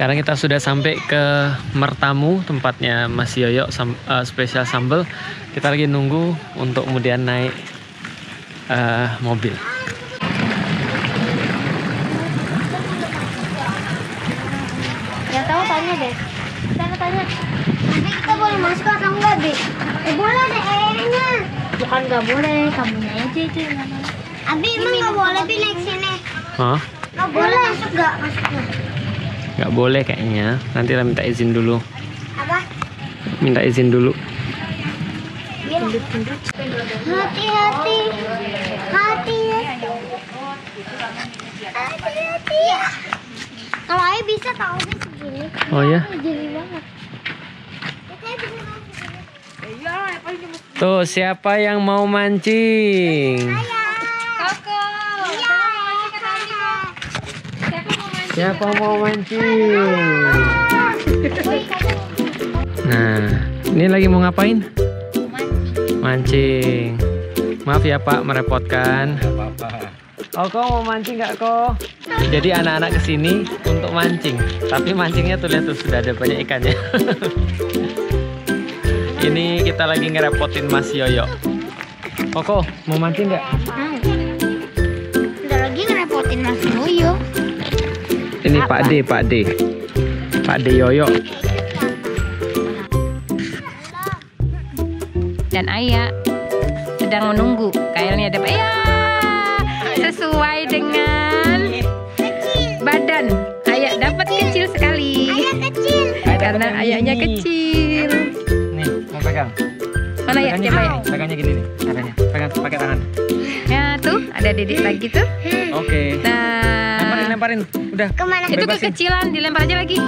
Sekarang kita sudah sampai ke Mertamu, tempatnya Mas Yoyo spesial sambal. Kita lagi nunggu untuk kemudian naik mobil. Yang tahu tanya deh. Saya tanya, nanti kita boleh masuk atau enggak, Bi? Boleh deh, airnya. Bukan nggak boleh, kamunya aja itu. Abi, emang nggak boleh Bi naik sini? Hah? Nggak boleh masuk nggak? Nggak boleh kayaknya. Nanti kita minta izin dulu. Apa? Minta izin dulu. Hati-hati. Hati-hati. Kalau ayah bisa tahu di segini. Oh ya? Tuh, siapa yang mau mancing? Siapa mau mancing? Nah, ini lagi mau ngapain? Mancing. Maaf ya Pak, merepotkan. Oh, kok mau mancing nggak kok? Jadi anak-anak kesini untuk mancing. Tapi mancingnya tuh lihat tuh sudah ada banyak ikannya. Ini kita lagi ngerepotin Mas Yoyo. Koko mau mancing nggak? Kita lagi ngerepotin Mas Yoyo. Ini apa? Pak D Yoyo. Dan Ayah sedang menunggu. Kayaknya ada Pak Ayah. Sesuai dengan badan Ayah dapat kecil sekali. Ayah kecil. Karena ayahnya kecil. Nih, mau pegang. Mana ya? Coba ya. Pegangnya gini nih. Caranya. Pegang pakai tangan. Ya tuh, ada Dedek lagi tuh. Oke. Nah, lemparin. Udah. Kemana? Itu kekecilan, dilempar aja lagi.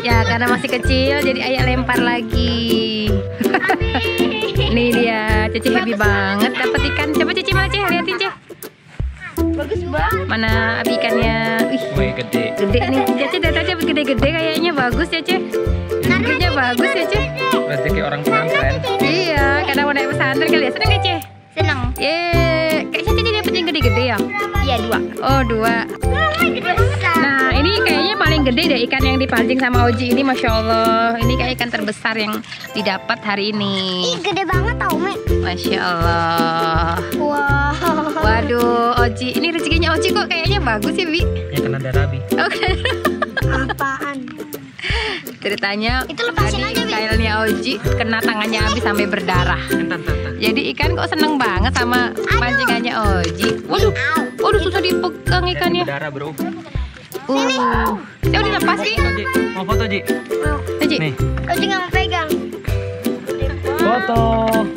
Ya, karena masih kecil jadi Ayah lempar lagi. Nih dia, Cici happy banget dapat ikan. Coba Cici malah liatin Cici. Bagus banget. Mana abi ikannya? Wih, gede. Gede nih. Cece data aja gede-gede kayaknya bagus ya, Cece. Bentuknya bagus ya, Cece. Rezeki orang pesantren. Iya, karena warna pesantren kali ya. Seneng gak, Cece? Seneng. Ye, kayaknya Cece dapat yang gede-gede ya? Iya, dua. Oh, dua. Nah, ini kayaknya paling gede deh ikan yang dipancing sama Oji ini, Masya Allah. Ini kayak ikan terbesar yang didapat hari ini. Ih, gede banget tau, Mek. Masya Allah. Wow. Waduh, Oji, ini rezekinya Oji kok kayaknya bagus ya, Bi? Ya karena ada Rabi. Oke. Apaan? Ceritanya itu lepasin aja, Bi. Kailnya Oji kena tangannya Abi sampai berdarah. Jadi ikan kok seneng banget sama pancingannya Oji. Waduh, waduh susah dipegang ikannya. Berdarah, bro. Ya udah lepas, Bi. Mau foto, Ji? Oji. Nih. Oji nggak mau pegang. Foto.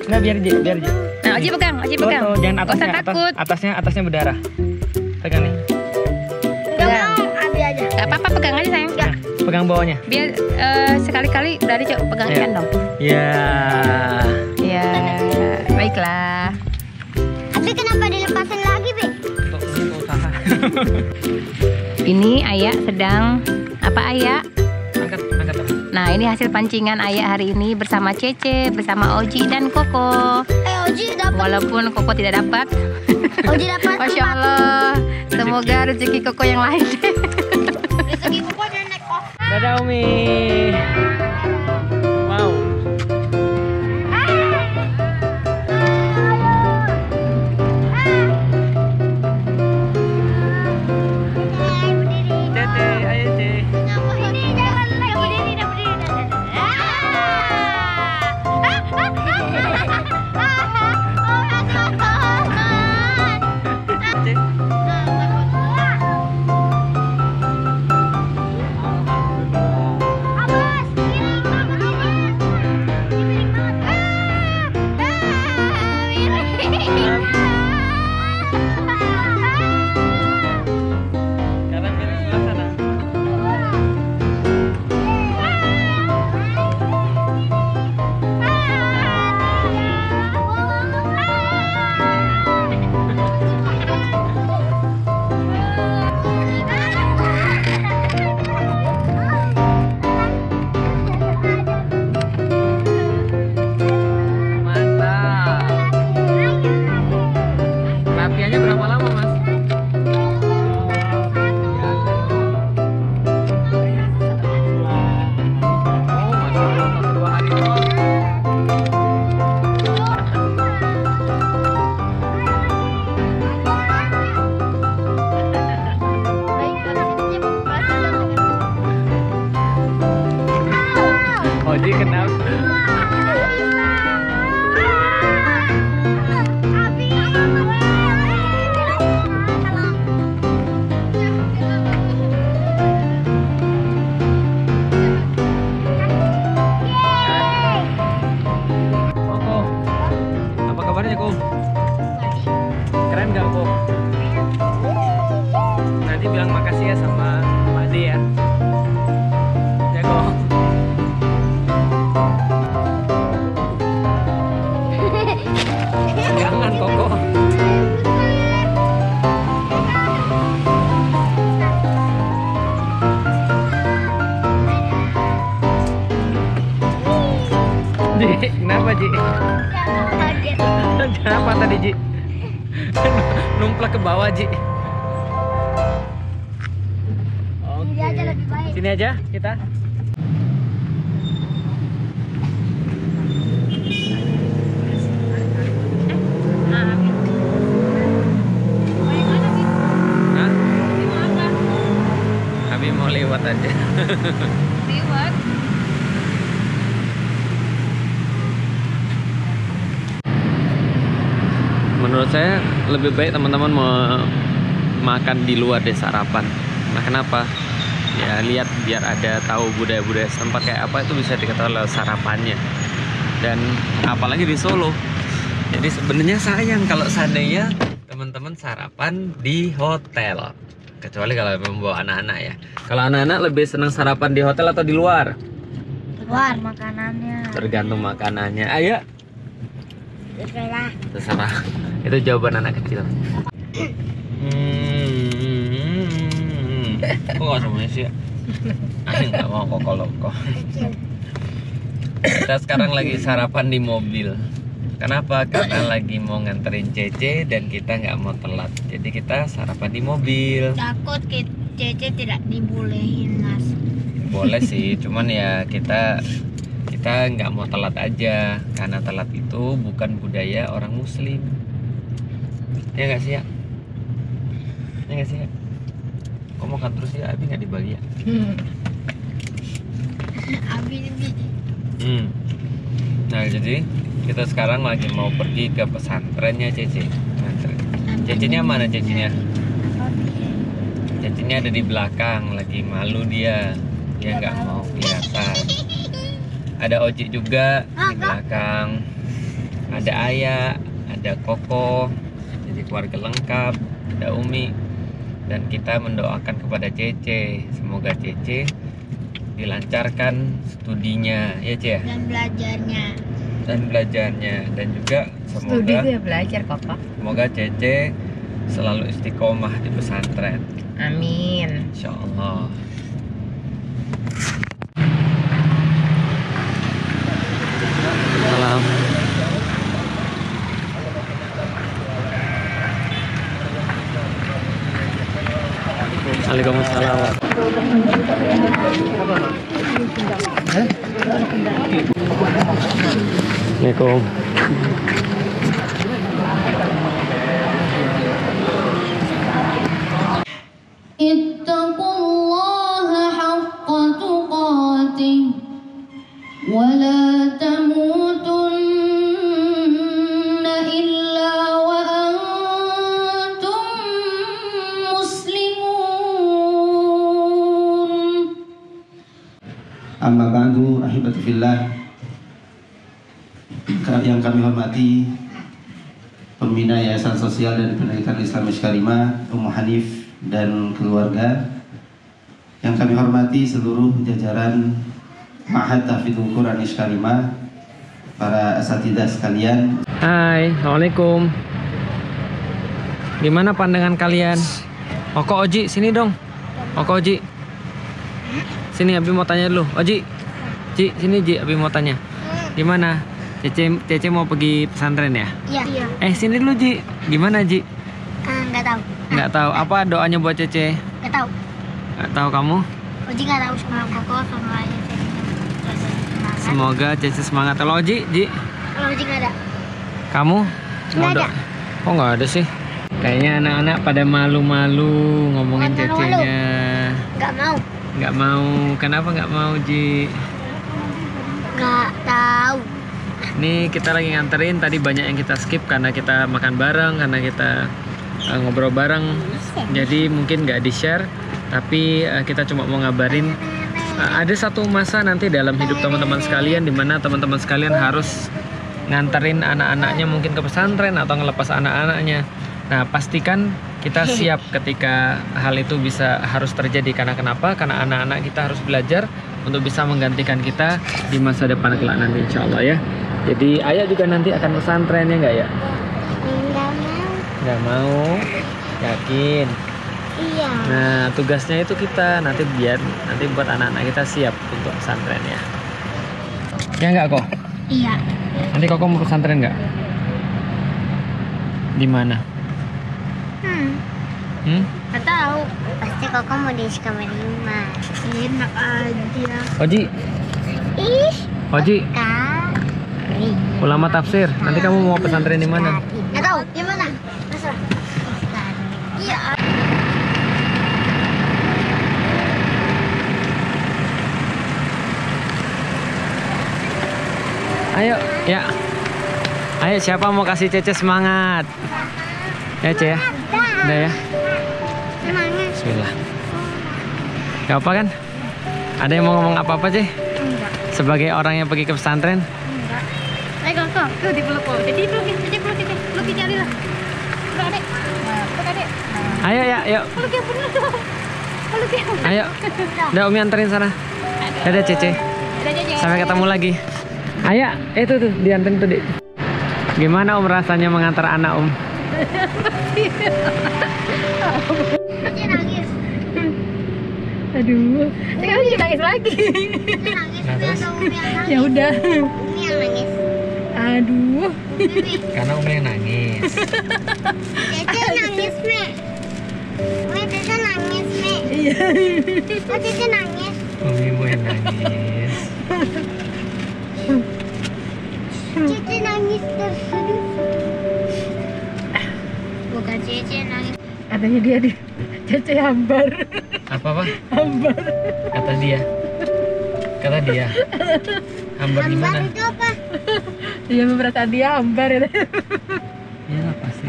Nggak, biar Ji, biar Ji. Nah, Oji pegang. Foto, jangan atasnya, takut. Atasnya berdarah. Pegang nih. Enggak mau, ambil aja. Enggak apa-apa, pegang aja sayang. Enggak. Pegang bawahnya. Biar sekali-kali dari coba pegang ikan dong. Iya. Iya. Baiklah. Abi kenapa dilepasin lagi, Bi? Untuk usaha. Ini Ayah sedang apa, Ayah? Angkat. Nah, ini hasil pancingan Ayah hari ini bersama Cece, bersama Oji dan Koko. Oji dapat. Walaupun Koko tidak dapat. Oji dapat. Masya Allah. Semoga rezeki Koko yang lain. Rezeki Koko dan naik off. Dadah Umi. Wow. Abas, bilang makasih ya sama Pak Adi ya. Jago. Jangan kokoh. Ji, kenapa Ji? Kenapa tadi Ji? Numplak ke bawah Ji. Sini aja kita. Abi mau lewat aja. Lewat. Menurut saya lebih baik teman-teman makan di luar deh sarapan. Nah kenapa? Ya lihat biar ada tahu budaya-budaya setempat kayak apa, itu bisa diketahui sarapannya. Dan apalagi di Solo. Jadi sebenarnya sayang kalau seandainya teman-teman sarapan di hotel. Kecuali kalau membawa anak-anak ya. Kalau anak-anak lebih senang sarapan di hotel atau di luar? Luar makanannya. Tergantung makanannya. Ayo. Terserah. Terserah. Itu jawaban anak kecil. Kok gak semuanya sih? Aku gak mau koko-loko. Kita sekarang lagi sarapan di mobil. Kenapa? Karena lagi mau nganterin Cece dan kita nggak mau telat. Jadi kita sarapan di mobil. Takut Cece tidak dibolehin Mas. Boleh sih, cuman ya kita nggak mau telat aja. Karena telat itu bukan budaya orang Muslim. Ya nggak sih ya? Ya nggak sih ya? Kok makan terus ya? Abi nggak dibagi ya? Abi dibagi. Nah jadi kita sekarang lagi mau pergi ke pesantrennya Cece. Cecenya mana Cecenya? Cecenya ada di belakang, lagi malu dia. Dia nggak mau kelihatan. Ada Oji juga di belakang. Ada Ayah, ada Koko. Jadi keluarga lengkap, ada Umi. Dan kita mendoakan kepada Cece, semoga Cece dilancarkan studinya, ya Cece? Dan belajarnya. Dan juga semoga dia belajar Papa. Semoga Cece selalu istiqomah di pesantren. Amin. Insya Allah. Salam. Waalaikumsalam. Assalamualaikum. Ittaqullaha haqqa tuqatih wa la tamutunna illa wa antum muslimun. Amma ba'du, ahibati fillah. Yang kami hormati pembina Yayasan Sosial dan Pendidikan Islam Iskalimah, Ummu Hanif dan keluarga. Yang kami hormati seluruh jajaran Mahat Tafidhu Quran Iskalimah, para asatidzah sekalian. Hai, assalamualaikum. Gimana pandangan kalian? Oko Oji, sini dong. Oko Oji, sini Abi mau tanya dulu. Oji, Ji, sini Ji, Abi mau tanya. Gimana? Cece mau pergi pesantren ya? Iya. Sini dulu Ji. Gimana Ji? Nggak tahu. Nggak tahu. Apa doanya buat Cece? Nggak tahu. Nggak tahu kamu? Oji nggak tahu, sama Koko, sama Cece semangat. Semoga Cece semangat. Kalau Oji, Ji? Kalau Oji nggak ada. Kamu? Nggak ada. Kok nggak ada sih? Kayaknya anak-anak pada malu-malu ngomongin Cecenya. Nggak mau. Nggak mau. Kenapa nggak mau Ji? Nggak tahu. Ini kita lagi nganterin, tadi banyak yang kita skip karena kita makan bareng, karena kita ngobrol bareng. Jadi mungkin nggak di-share, tapi kita cuma mau ngabarin ada satu masa nanti dalam hidup teman-teman sekalian dimana teman-teman sekalian harus nganterin anak-anaknya mungkin ke pesantren atau ngelepas anak-anaknya. Nah, pastikan kita siap ketika hal itu bisa harus terjadi. Karena kenapa? Karena anak-anak kita harus belajar untuk bisa menggantikan kita di masa depan kelak nanti, insya Allah ya. Jadi ayah juga nanti akan pesantren ya nggak ya? Nggak mau. Yakin? Iya. Nah, tugasnya itu kita nanti biar nanti buat anak-anak kita siap untuk pesantren ya. Ya nggak kok? Iya. Nanti kok mau pesantren nggak? Di mana? Nggak tahu. Pasti Koko mau di Iskalimah. Enak aja. Oji. Ih. Oji. Ulama tafsir. Nanti kamu mau pesantren di mana? Nggak tahu. Di mana? Terserah. Iya. Ayo, ya. Ayo siapa mau kasih Cece semangat? Ya, Cece ya. Udah ya. Bismillah. Gak apa kan? Ada yang mau ngomong apa-apa, Ceh? Enggak. Sebagai orang yang pergi ke pesantren? Enggak. Ayo, Koko. Tuh, dipeluk. Jadi peluk. Peluk jari lah. Peluk adek. Ayo, ya, yuk. Peluk ya, bener dong. Peluk ya. Ayo. Udah, Umi anterin sana. Dadah, Cece. Sampai ketemu lagi. Ayo, itu dianterin tuh, Dek. Gimana, Om, rasanya mengantar anak, Om? Nangis. Aduh, sekarang dia nangis lagi. Dia nangis, atau Umi yang nangis? Ya udah. Umi yang nangis. Aduh. Karena Umi yang nangis. Cece nangis, Me. Cece nangis, Me. Iya. Oh, Cece nangis. Umi mau yang nangis. Cece nangis terus. Bukan Cece nangis. Katanya dia di Cece hambar. Apa? Hambar. Kata dia. Hambar di mana? Hambar itu apa? Iya, perasaan dia hambar ya. Iyalah pasti.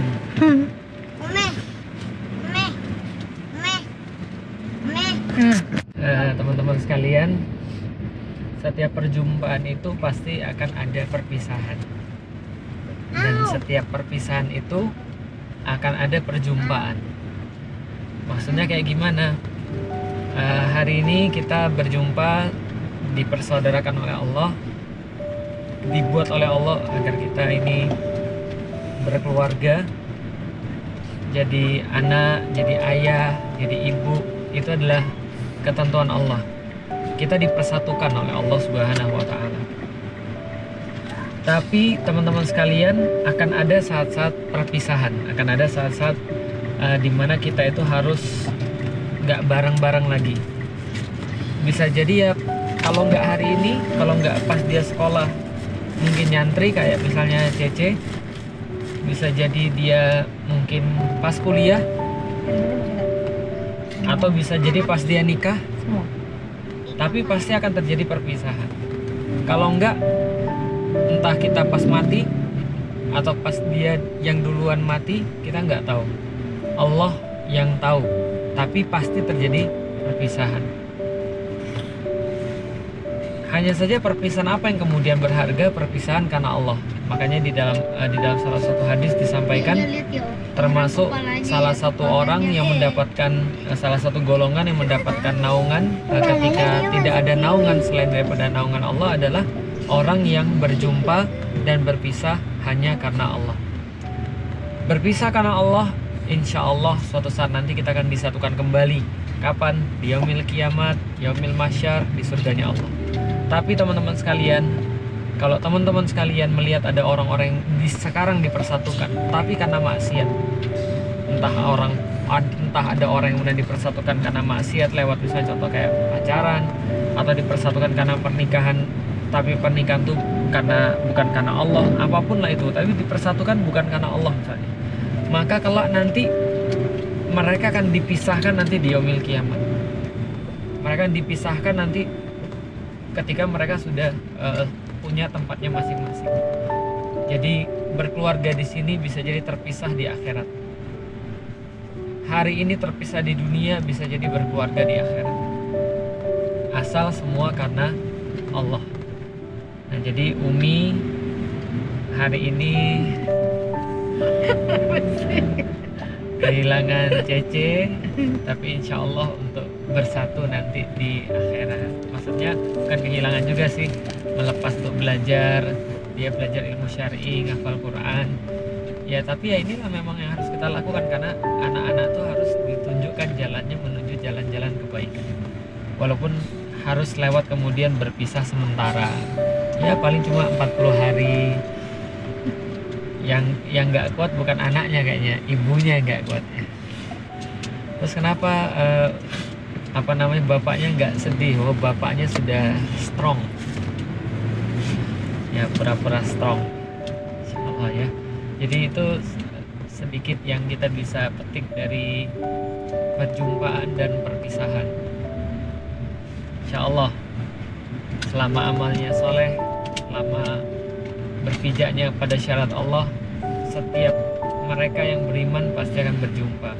Teman-teman sekalian, setiap perjumpaan itu pasti akan ada perpisahan. Dan setiap perpisahan itu akan ada perjumpaan. Maksudnya kayak gimana? Hari ini kita berjumpa, dipersaudarakan oleh Allah, dibuat oleh Allah agar kita ini berkeluarga, jadi anak, jadi ayah, jadi ibu. Itu adalah ketentuan Allah. Kita dipersatukan oleh Allah Subhanahu wa Ta'ala. Tapi teman-teman sekalian, akan ada saat-saat perpisahan, akan ada saat-saat dimana kita itu harus nggak bareng-bareng lagi. Bisa jadi ya, kalau nggak hari ini, kalau nggak pas dia sekolah, mungkin nyantri kayak misalnya Cece. Bisa jadi dia mungkin pas kuliah, atau bisa jadi pas dia nikah. Tapi pasti akan terjadi perpisahan. Kalau nggak, entah kita pas mati atau pas dia yang duluan mati, kita nggak tahu. Allah yang tahu. Tapi pasti terjadi perpisahan. Hanya saja perpisahan apa yang kemudian berharga? Perpisahan karena Allah. Makanya di dalam salah satu hadis disampaikan, termasuk salah satu orang yang mendapatkan, salah satu golongan yang mendapatkan naungan ketika tidak ada naungan selain daripada naungan Allah adalah orang yang berjumpa dan berpisah hanya karena Allah. Berpisah karena Allah, insya Allah suatu saat nanti kita akan disatukan kembali. Kapan? Di Yaumil kiamat, Yaumil masyar, di surganya Allah. Tapi teman-teman sekalian, kalau teman-teman sekalian melihat ada orang-orang yang sekarang dipersatukan, tapi karena maksiat, entah ada orang yang udah dipersatukan karena maksiat lewat misalnya contoh kayak pacaran, atau dipersatukan karena pernikahan. Tapi pernikahan itu bukan karena Allah, apapun lah itu, tapi dipersatukan bukan karena Allah misalnya. Maka kelak nanti mereka akan dipisahkan nanti di Yaumil kiamat. Mereka dipisahkan nanti ketika mereka sudah punya tempatnya masing-masing. Jadi berkeluarga di sini bisa jadi terpisah di akhirat. Hari ini terpisah di dunia, bisa jadi berkeluarga di akhirat. Asal semua karena Allah. Nah, jadi Umi hari ini kehilangan cece, tapi insya Allah untuk bersatu nanti di akhirat. Maksudnya bukan kehilangan juga sih, melepas untuk belajar, dia belajar ilmu syar'i, ngafal Quran. Ya tapi ya inilah memang yang harus kita lakukan, karena anak-anak tuh harus ditunjukkan jalannya menuju jalan-jalan kebaikan. Walaupun harus lewat kemudian berpisah sementara, ya paling cuma 40 hari. Yang nggak kuat bukan anaknya kayaknya, ibunya nggak kuat. Terus kenapa bapaknya nggak sedih? Oh, bapaknya sudah strong. Ya pura-pura strong. Insyaallah ya. Jadi itu sedikit yang kita bisa petik dari perjumpaan dan perpisahan. Insyaallah selama amalnya soleh, selama berpijaknya pada syarat Allah, setiap mereka yang beriman pasti akan berjumpa.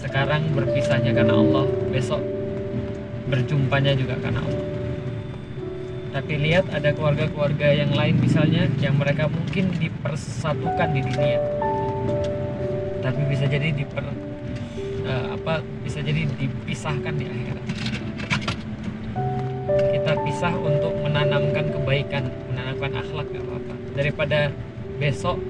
Sekarang berpisahnya karena Allah, besok berjumpanya juga karena Allah. Tapi lihat ada keluarga-keluarga yang lain misalnya, yang mereka mungkin dipersatukan di dunia, tapi bisa jadi dipisahkan di akhirat. Kita pisah untuk menanamkan kebaikan, akhlak, gak apa-apa, daripada besok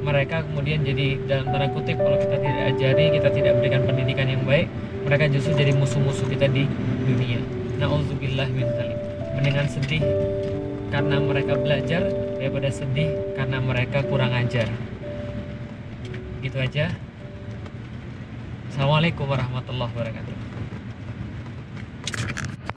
mereka kemudian jadi dalam tanda kutip, kalau kita tidak ajari, kita tidak berikan pendidikan yang baik, mereka justru jadi musuh-musuh kita di dunia. Na'udzubillah min dzalik. Mendingan sedih karena mereka belajar daripada sedih karena mereka kurang ajar. Gitu aja. Assalamualaikum warahmatullahi wabarakatuh.